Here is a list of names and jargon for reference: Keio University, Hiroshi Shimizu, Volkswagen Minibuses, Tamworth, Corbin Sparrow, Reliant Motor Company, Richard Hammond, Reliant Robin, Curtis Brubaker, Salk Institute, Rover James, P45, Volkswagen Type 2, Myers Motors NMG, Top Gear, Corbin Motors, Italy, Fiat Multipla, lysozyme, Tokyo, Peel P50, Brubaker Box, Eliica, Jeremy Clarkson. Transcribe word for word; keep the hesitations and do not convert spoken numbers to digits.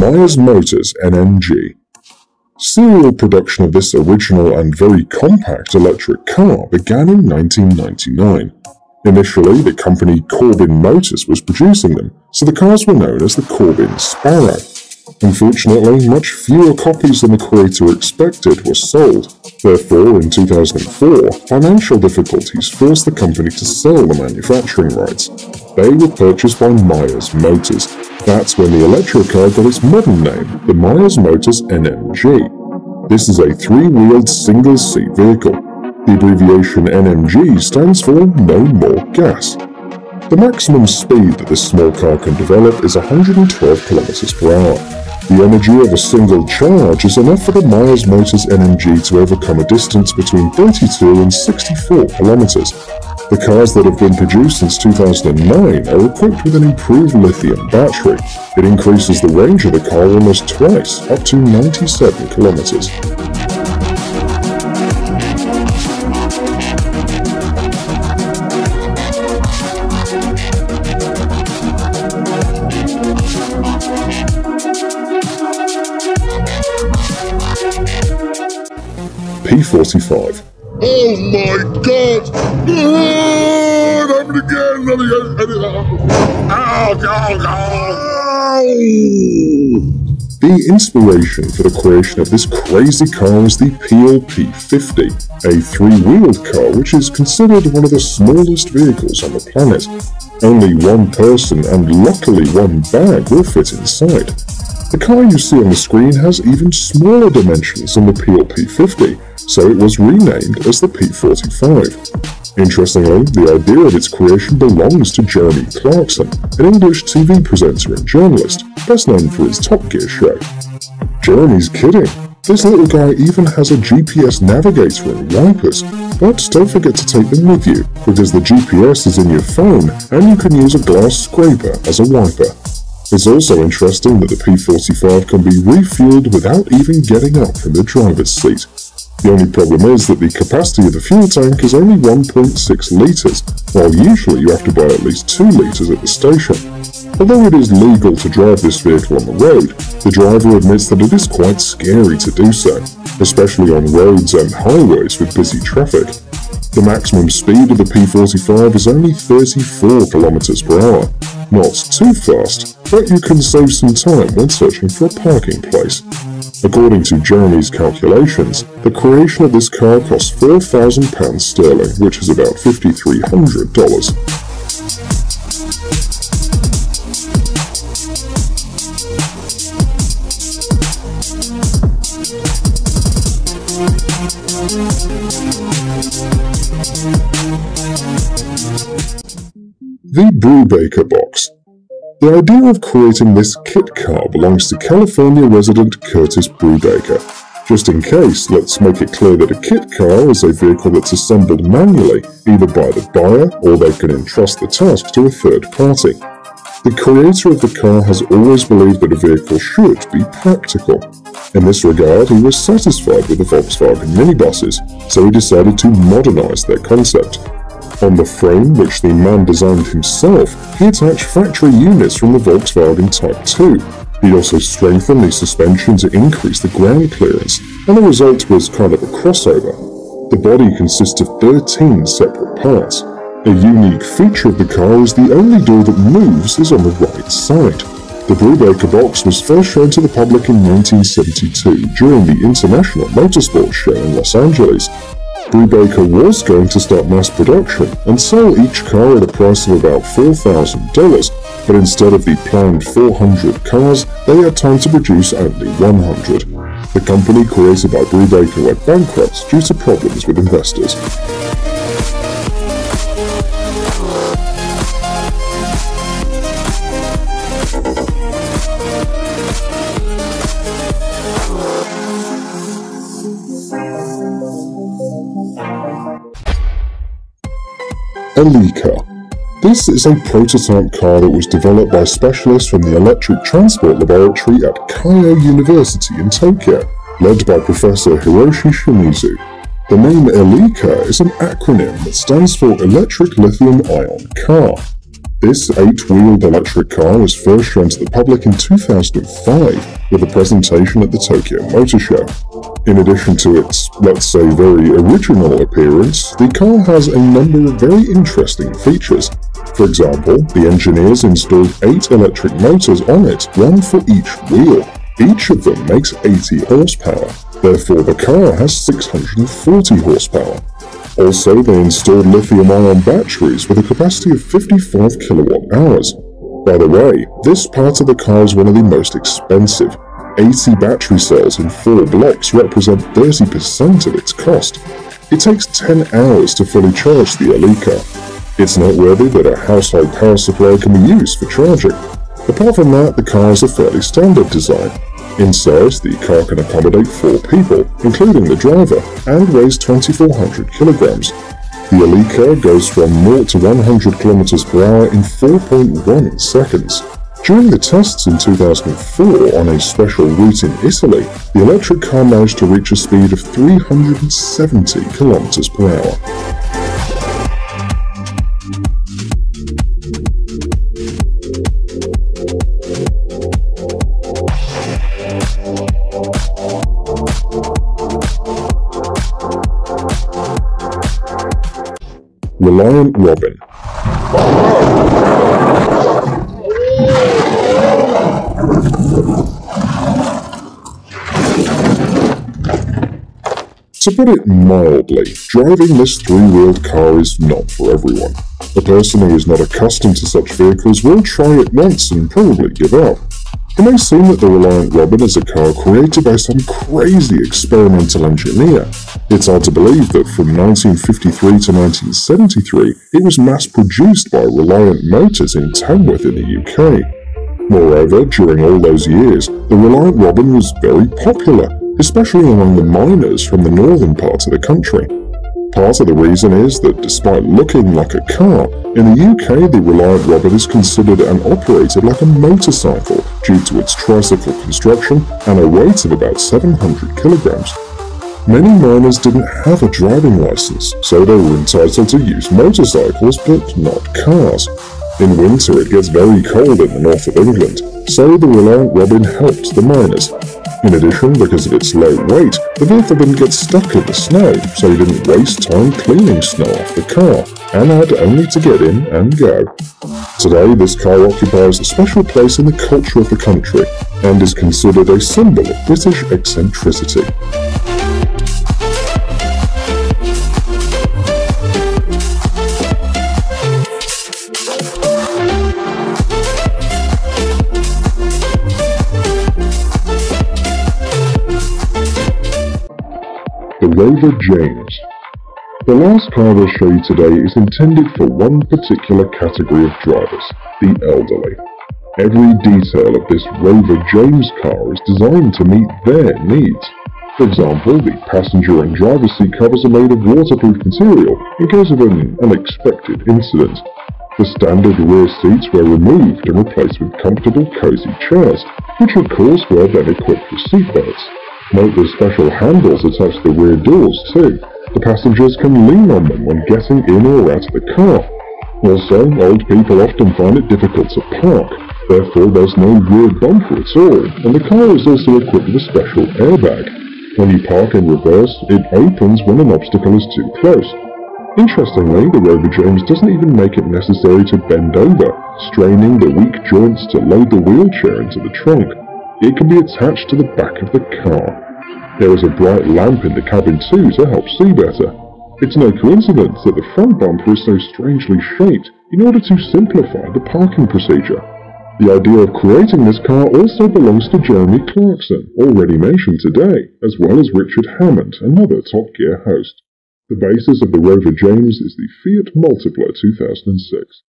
Myers Motors N M G. Serial production of this original and very compact electric car began in nineteen ninety-nine. Initially, the company Corbin Motors was producing them, so the cars were known as the Corbin Sparrow. Unfortunately, much fewer copies than the creator expected were sold. Therefore, in two thousand four, financial difficulties forced the company to sell the manufacturing rights. They were purchased by Myers Motors. That's when the electric car got its modern name, the Myers Motors N M G. This is a three-wheeled single-seat vehicle. The abbreviation N M G stands for No More Gas. The maximum speed that this small car can develop is one hundred twelve kilometers per hour. The energy of a single charge is enough for the Myers Motors N M G to overcome a distance between thirty-two and sixty-four kilometers. The cars that have been produced since two thousand nine are equipped with an improved lithium battery. It increases the range of the car almost twice, up to ninety-seven kilometers. P forty-five. Oh my God! Oh, it happened again! Oh, God, God. The inspiration for the creation of this crazy car is the Peel P fifty, a three-wheeled car which is considered one of the smallest vehicles on the planet. Only one person and luckily one bag will fit inside. The car you see on the screen has even smaller dimensions than the Peel P fifty, so it was renamed as the P forty-five. Interestingly, the idea of its creation belongs to Jeremy Clarkson, an English T V presenter and journalist, best known for his Top Gear show. Jeremy's kidding. This little guy even has a G P S navigator and wipers, but don't forget to take them with you, because the G P S is in your phone and you can use a glass scraper as a wiper. It's also interesting that the P forty-five can be refueled without even getting up from the driver's seat. The only problem is that the capacity of the fuel tank is only one point six litres, while usually you have to buy at least two litres at the station. Although it is legal to drive this vehicle on the road, the driver admits that it is quite scary to do so, especially on roads and highways with busy traffic. The maximum speed of the P forty-five is only thirty-four kilometers per hour. Not too fast, but you can save some time when searching for a parking place. According to Jeremy's calculations, the creation of this car cost four thousand pounds sterling, which is about five thousand three hundred dollars. The Brubaker Box. The idea of creating this kit car belongs to California resident Curtis Brubaker. Just in case, let's make it clear that a kit car is a vehicle that's assembled manually, either by the buyer or they can entrust the task to a third party. The creator of the car has always believed that a vehicle should be practical. In this regard, he was satisfied with the Volkswagen Minibuses, so he decided to modernize their concept. On the frame, which the man designed himself, he attached factory units from the Volkswagen Type two. He also strengthened the suspension to increase the ground clearance, and the result was kind of a crossover. The body consists of thirteen separate parts. A unique feature of the car is the only door that moves is on the right side. The Brubaker Box was first shown to the public in nineteen seventy-two during the International Motorsports Show in Los Angeles. Brubaker was going to start mass production and sell each car at a price of about four thousand dollars, but instead of the planned four hundred cars, they had time to produce only one hundred. The company created by Brubaker went bankrupt due to problems with investors. Eliica. This is a prototype car that was developed by specialists from the Electric Transport Laboratory at Keio University in Tokyo, led by Professor Hiroshi Shimizu. The name Eliica is an acronym that stands for Electric Lithium Ion Car. This eight-wheeled electric car was first shown to the public in two thousand five with a presentation at the Tokyo Motor Show. In addition to its, let's say, very original appearance, the car has a number of very interesting features. For example, the engineers installed eight electric motors on it, one for each wheel. Each of them makes eighty horsepower, therefore the car has six hundred forty horsepower. Also, they installed lithium-ion batteries with a capacity of fifty-five kilowatt hours. By the way, this part of the car is one of the most expensive. eighty battery cells in four blocks represent thirty percent of its cost. It takes ten hours to fully charge the Eliica. It's noteworthy that a household power supply can be used for charging. Apart from that, the car is a fairly standard design. In size, the car can accommodate four people, including the driver, and weighs two thousand four hundred kilograms. The Eliica goes from zero to one hundred kilometers per hour in four point one seconds. During the tests in two thousand four on a special route in Italy, the electric car managed to reach a speed of three hundred seventy kilometers per hour. Reliant Robin. To put it mildly, driving this three-wheeled car is not for everyone. A person who is not accustomed to such vehicles will try it once and probably give up. It may seem that the Reliant Robin is a car created by some crazy experimental engineer. It's hard to believe that from nineteen fifty-three to nineteen seventy-three, it was mass-produced by Reliant Motors in Tamworth in the U K. Moreover, during all those years, the Reliant Robin was very popular, especially among the miners from the northern part of the country. Part of the reason is that despite looking like a car, in the U K the Reliant Robin is considered and operated like a motorcycle due to its tricycle construction and a weight of about seven hundred kilograms. Many miners didn't have a driving license, so they were entitled to use motorcycles but not cars. In winter it gets very cold in the north of England, so the Reliant Robin helped the miners. In addition, because of its low weight, the vehicle didn't get stuck in the snow, so you didn't waste time cleaning snow off the car, and had only to get in and go. Today, this car occupies a special place in the culture of the country, and is considered a symbol of British eccentricity. Rover James. The last car I'll show you today is intended for one particular category of drivers, the elderly. Every detail of this Rover James car is designed to meet their needs. For example, the passenger and driver seat covers are made of waterproof material in case of an unexpected incident. The standard rear seats were removed and replaced with comfortable, cozy chairs, which of course were then equipped with seatbelts. Note the special handles attached to the rear doors too. The passengers can lean on them when getting in or out of the car. Also, old people often find it difficult to park, therefore there's no rear bumper at all, and the car is also equipped with a special airbag. When you park in reverse, it opens when an obstacle is too close. Interestingly, the Rover James doesn't even make it necessary to bend over, straining the weak joints to load the wheelchair into the trunk. It can be attached to the back of the car. There is a bright lamp in the cabin too to help see better. It's no coincidence that the front bumper is so strangely shaped in order to simplify the parking procedure. The idea of creating this car also belongs to Jeremy Clarkson, already mentioned today, as well as Richard Hammond, another Top Gear host. The basis of the Rover James is the Fiat Multipla two thousand six.